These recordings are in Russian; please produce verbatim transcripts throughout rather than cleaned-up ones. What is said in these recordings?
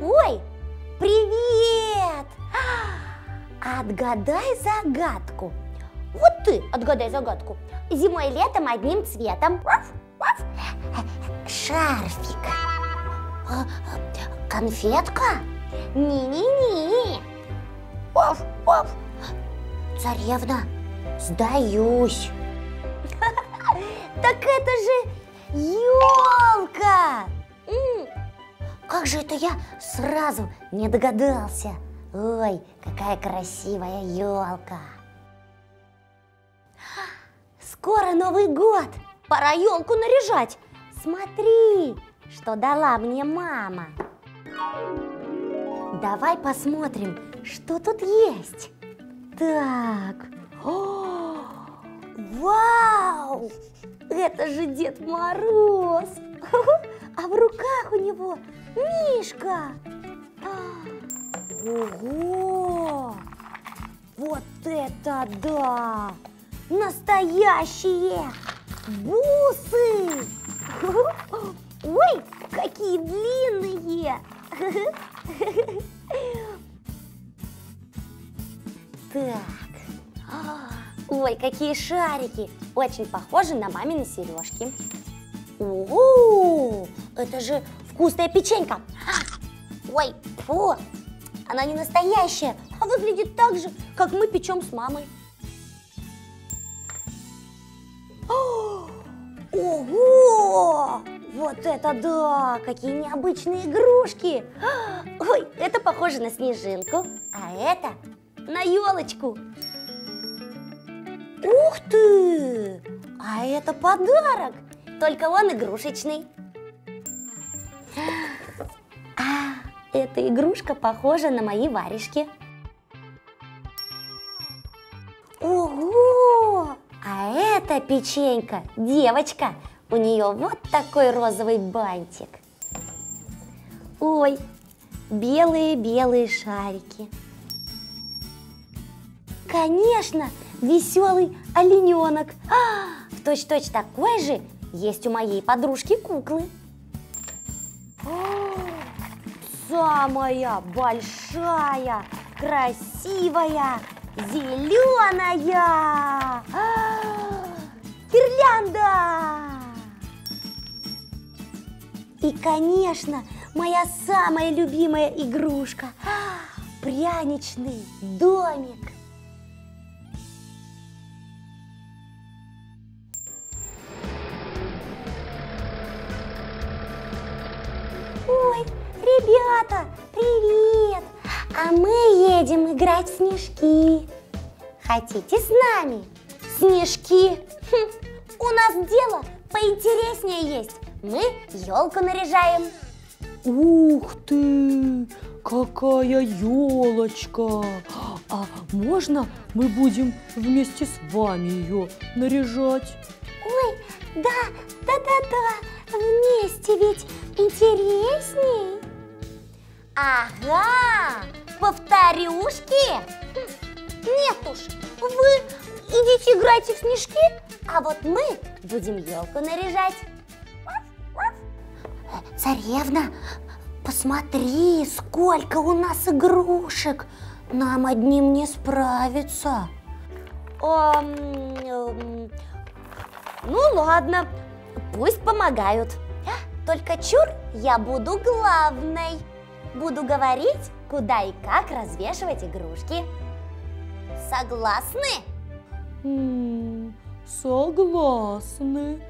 Ой, привет! Отгадай загадку. Вот ты отгадай загадку. Зимой и летом одним цветом. Шарфик. Конфетка? Не-не-не. Царевна, сдаюсь. Так это же елка! Как же это я сразу не догадался? Ой, какая красивая елка! Скоро Новый год! Пора елку наряжать! Смотри, что дала мне мама! Давай посмотрим, что тут есть! Так... О, вау! Это же Дед Мороз! А в руках у него мишка! Ого! Вот это да! Настоящие бусы! Ой, какие длинные! Так, ой, какие шарики! Очень похожи на мамины сережки. О, это же вкусная печенька! Ой, фу! Она не настоящая, а выглядит так же, как мы печем с мамой. Ого! Вот это да! Какие необычные игрушки! Ой, это похоже на снежинку, а это на елочку. Ух ты! А это подарок! Только он игрушечный. А, эта игрушка похожа на мои варежки. Ого! А это печенька, девочка. У нее вот такой розовый бантик. Ой, белые-белые шарики. Конечно, веселый олененок. А, в точь-в-точь такой же есть у моей подружки куклы. О, самая большая, красивая, зеленая гирлянда. И, конечно, моя самая любимая игрушка – пряничный домик. Ой, ребята, привет! А мы едем играть в снежки. Хотите с нами? Снежки? Хм, у нас дело поинтереснее есть. Мы елку наряжаем. Ух ты! Какая елочка! А можно мы будем вместе с вами ее наряжать? Ой, да, да-да-да, вместе ведь интересней. Ага, повторюшки? Нет уж, вы идите играйте в снежки, а вот мы будем елку наряжать. Царевна, посмотри, сколько у нас игрушек. Нам одним не справиться. Эм, эм, ну ладно, пусть помогают. Только чур, я буду главной. Буду говорить, куда и как развешивать игрушки. Согласны? М-м, согласны.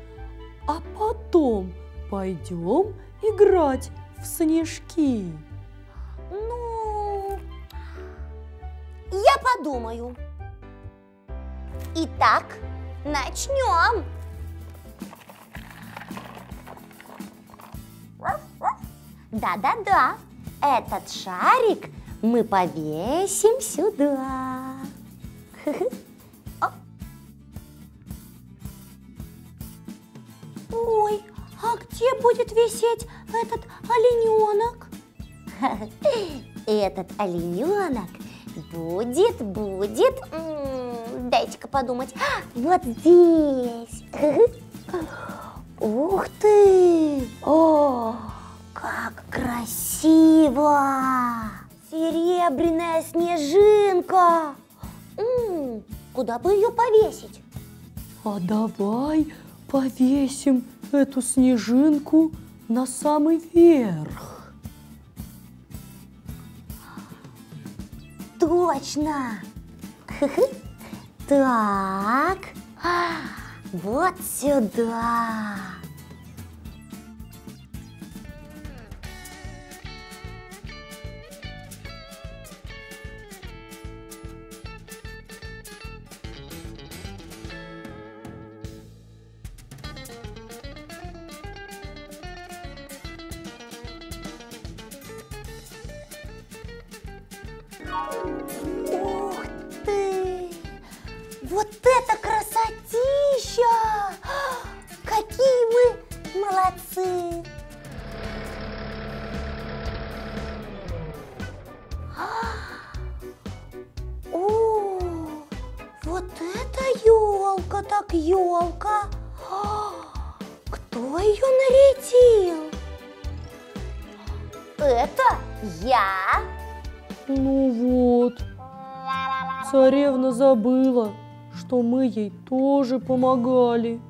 А потом... пойдем играть в снежки. Ну, я подумаю. Итак, начнем. Да-да-да, этот шарик мы повесим сюда. Ой. А где будет висеть этот олененок? Этот олененок будет, будет... Дайте-ка подумать. Вот здесь. Ух ты! О, как красиво! Красиво! Серебряная снежинка! М-м, куда бы ее повесить? А давай повесим эту снежинку на самый верх. Точно! Хы-хы. Так, вот сюда. Ух ты! Вот это красотища! Какие мы молодцы! О, вот это елка, так елка! Кто ее нарядил? Это я! Ну вот, царевна забыла, что мы ей тоже помогали.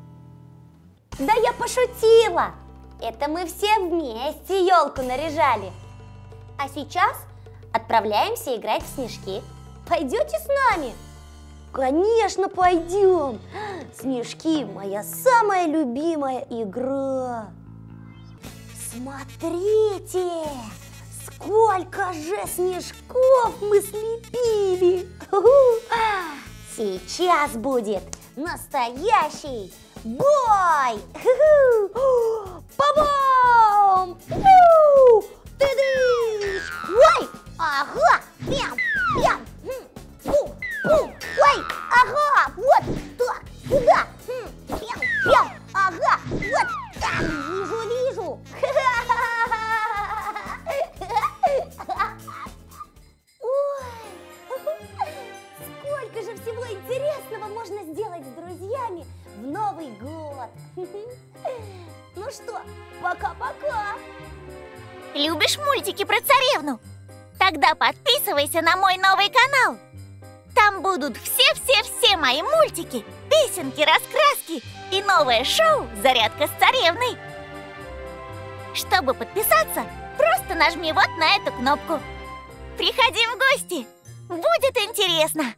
Да я пошутила! Это мы все вместе елку наряжали. А сейчас отправляемся играть в снежки. Пойдете с нами? Конечно, пойдем! Снежки – моя самая любимая игра. Смотрите! Сколько же снежков мы слепили! Сейчас будет настоящий бой! Па-бам! Ты-дыш! Ой! Ага! Пям! Пям! Ой! Ага! Вот так! Сюда! Пям! Пям! Ага! Вот так! Вижу-вижу! Всего интересного можно сделать с друзьями в Новый год. Ну что, пока-пока. Любишь мультики про царевну? Тогда подписывайся на мой новый канал. Там будут все-все-все мои мультики, песенки, раскраски и новое шоу «Зарядка с царевной». Чтобы подписаться, просто нажми вот на эту кнопку. Приходи в гости, будет интересно.